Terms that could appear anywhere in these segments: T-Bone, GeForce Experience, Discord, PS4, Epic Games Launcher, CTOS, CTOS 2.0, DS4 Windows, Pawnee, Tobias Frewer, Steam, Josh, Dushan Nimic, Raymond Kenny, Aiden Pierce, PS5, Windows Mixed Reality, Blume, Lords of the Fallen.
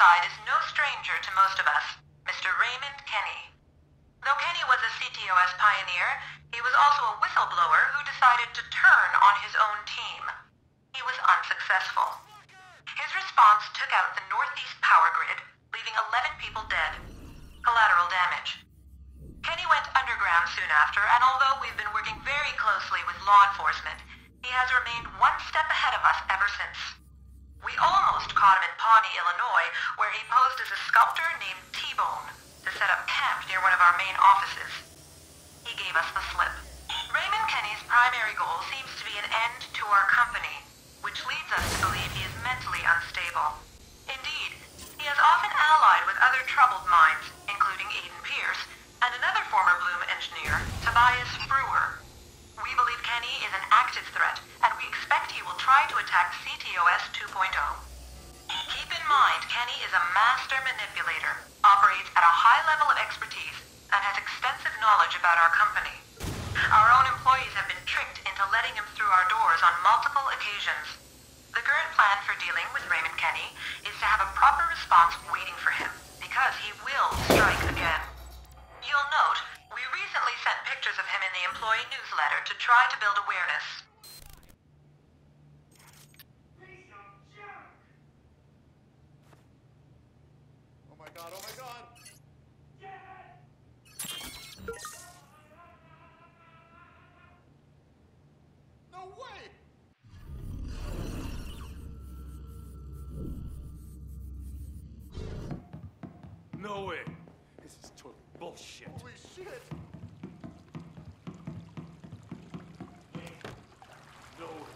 side is no stranger to most of us, Mr. Raymond Kenny. Though Kenny was a CTOS pioneer, he was also a whistleblower who decided to turn on his own team. He was unsuccessful. His response took out the Northeast power grid, leaving 11 people dead. Collateral damage. Kenny went underground soon after, and although we've been working very closely with law enforcement, he has remained one step ahead of us ever since. We almost caught him in Pawnee, Illinois, where he posed as a sculptor named T-Bone to set up camp near one of our main offices. He gave us the slip. Raymond Kenny's primary goal seems to be an end to our company, which leads us to believe he is mentally unstable. Indeed, he has often allied with other troubled minds, including Aiden Pierce and another former Blume engineer, Tobias Frewer. We believe Kenny is an active threat, and we expect he will try to attack CTOS 2.0. Keep in mind, Kenny is a master manipulator, operates at a high level of expertise, and has extensive knowledge about our company. Our own employees have been tricked into letting him through our doors on multiple occasions. The current plan for dealing with Raymond Kenny is to have a proper response waiting for him, because he will strike again. You'll note, we recently sent pictures of him in the employee newsletter to try to build awareness. No way! This is total bullshit. Holy shit! No way.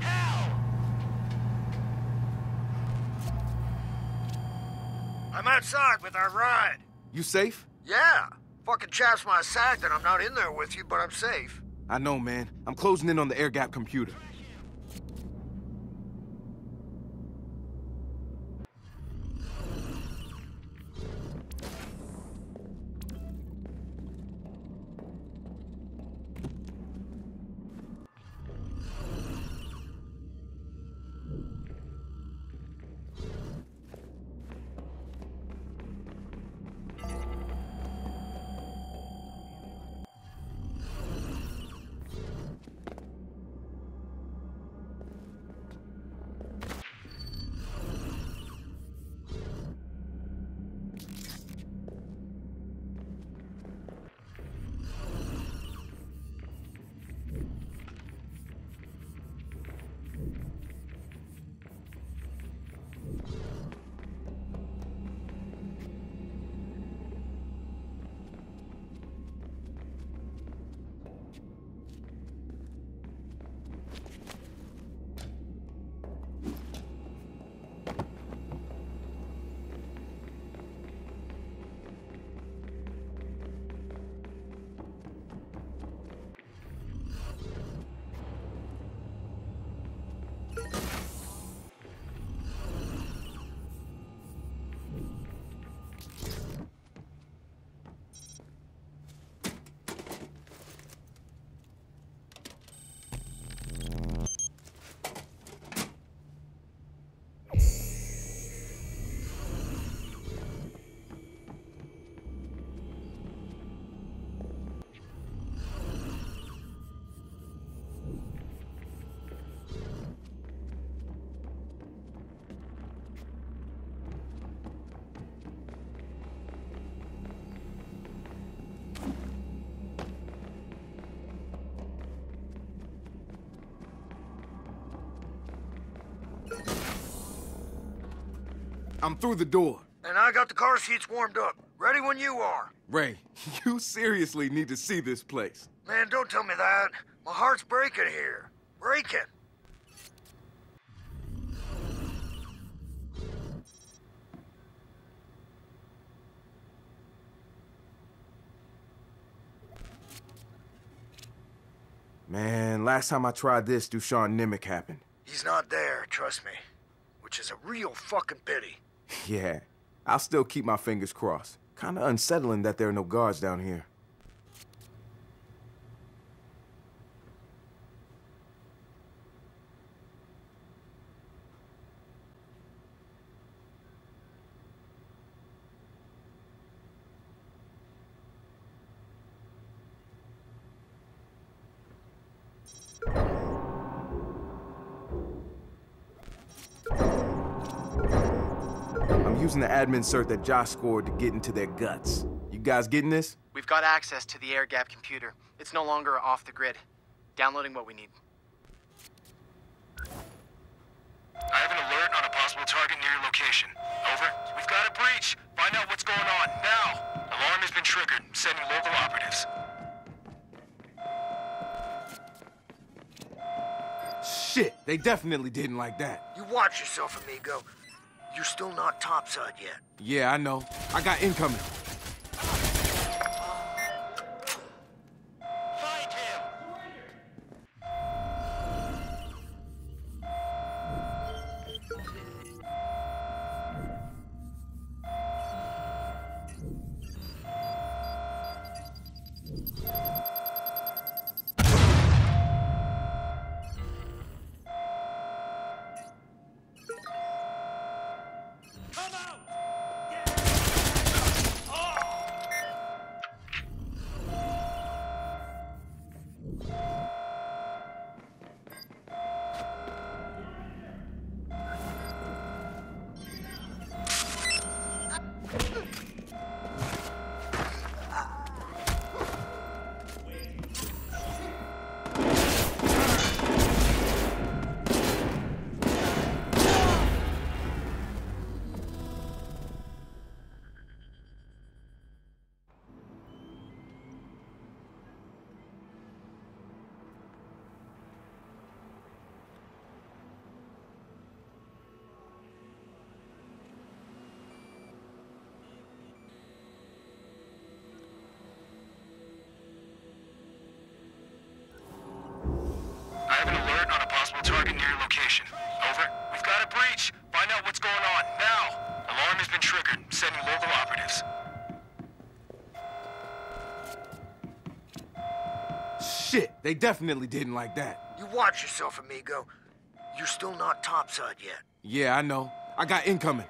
Hell! I'm outside with our ride. You safe? Yeah. Fucking chaps my sack that I'm not in there with you, but I'm safe. I know, man. I'm closing in on the air gap computer. I'm through the door. And I got the car seats warmed up. Ready when you are. Ray, you seriously need to see this place. Man, don't tell me that. My heart's breaking here. Breaking. Man, last time I tried this, Dushan Nimic happened. He's not there, trust me. Which is a real fucking pity. Yeah. I'll still keep my fingers crossed. Kinda unsettling that there are no guards down here. Using the admin cert that Josh scored to get into their guts. You guys getting this? We've got access to the air-gap computer. It's no longer off the grid. Downloading what we need. I have an alert on a possible target near your location. Over. We've got a breach. Find out what's going on, now! Alarm has been triggered. Sending local operatives. Shit, they definitely didn't like that. You watch yourself, amigo. You're still not topside yet. Yeah, I know. I got incoming. Find him! Target near your location. Over. We've got a breach. Find out what's going on, now! Alarm has been triggered. Sending local operatives. Shit, they definitely didn't like that. You watch yourself, amigo. You're still not topside yet. Yeah, I know. I got incoming.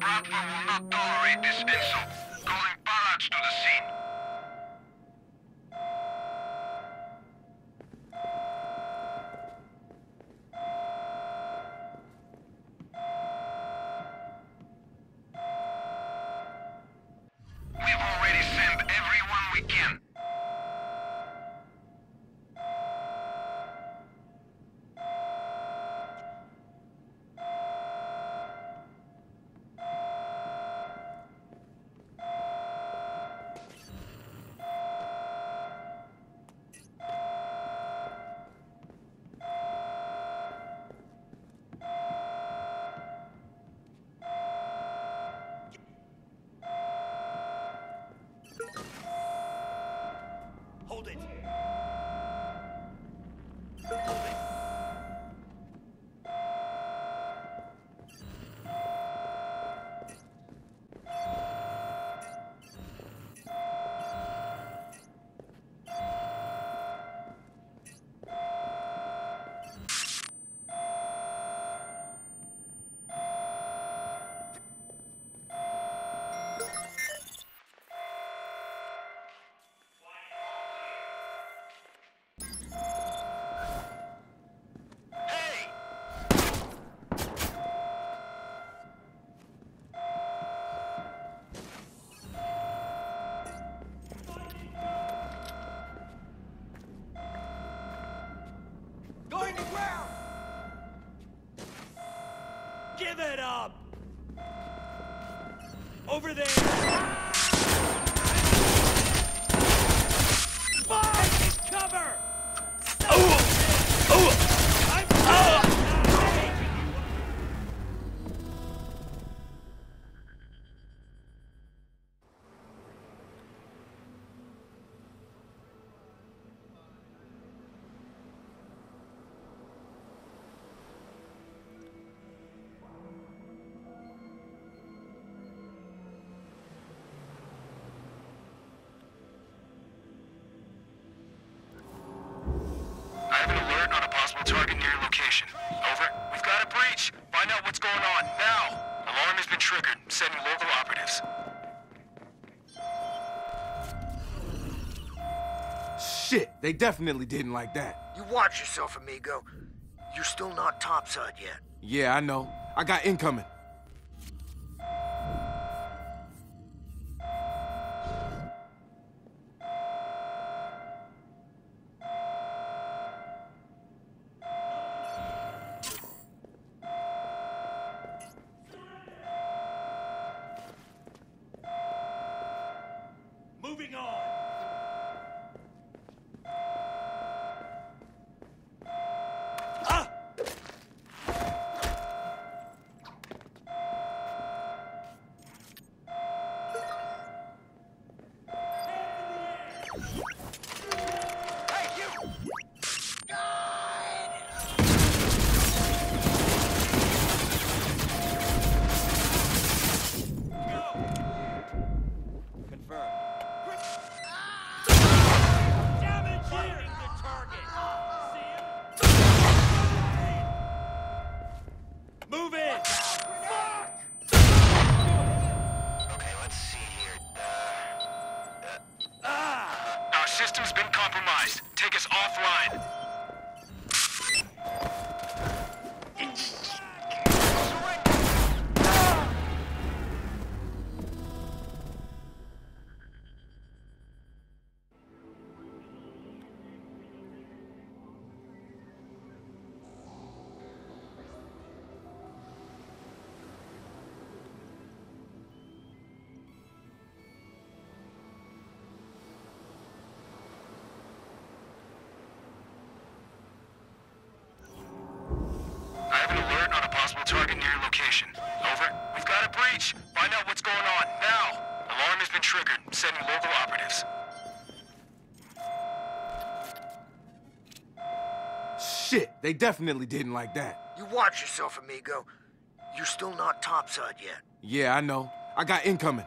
Bravo will not tolerate this insult. Calling barrage to the scene. We've already sent everyone we can. Give it up! Over there! Take cover! Target near your location. Over. We've got a breach. Find out what's going on now. Alarm has been triggered. Sending local operatives. Shit, they definitely didn't like that. You watch yourself, amigo. You're still not topside yet. Yeah, I know. I got incoming. Target near your location. Over. We've got a breach. Find out what's going on now. Alarm has been triggered. Sending local operatives. Shit, they definitely didn't like that. You watch yourself, amigo. You're still not topside yet. Yeah, I know. I got incoming.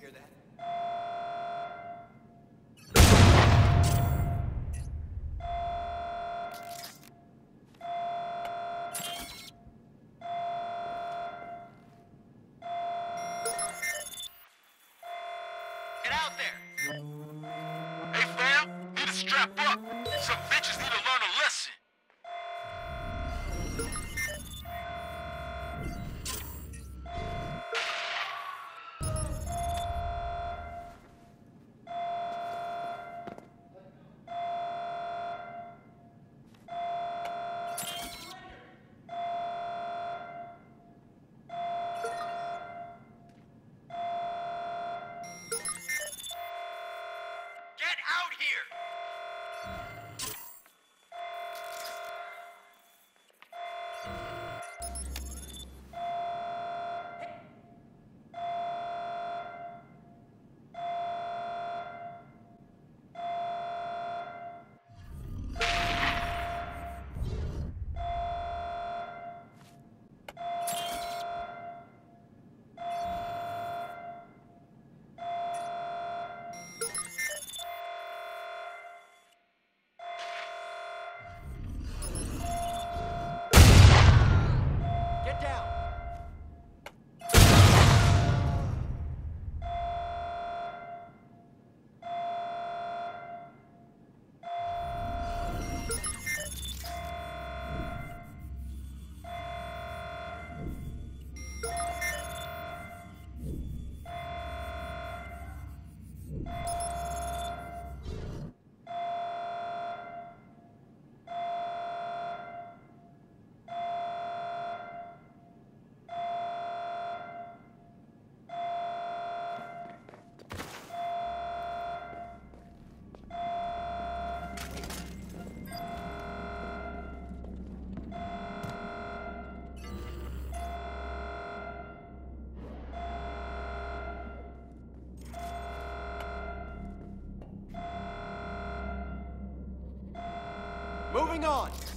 Hear that? Moving on.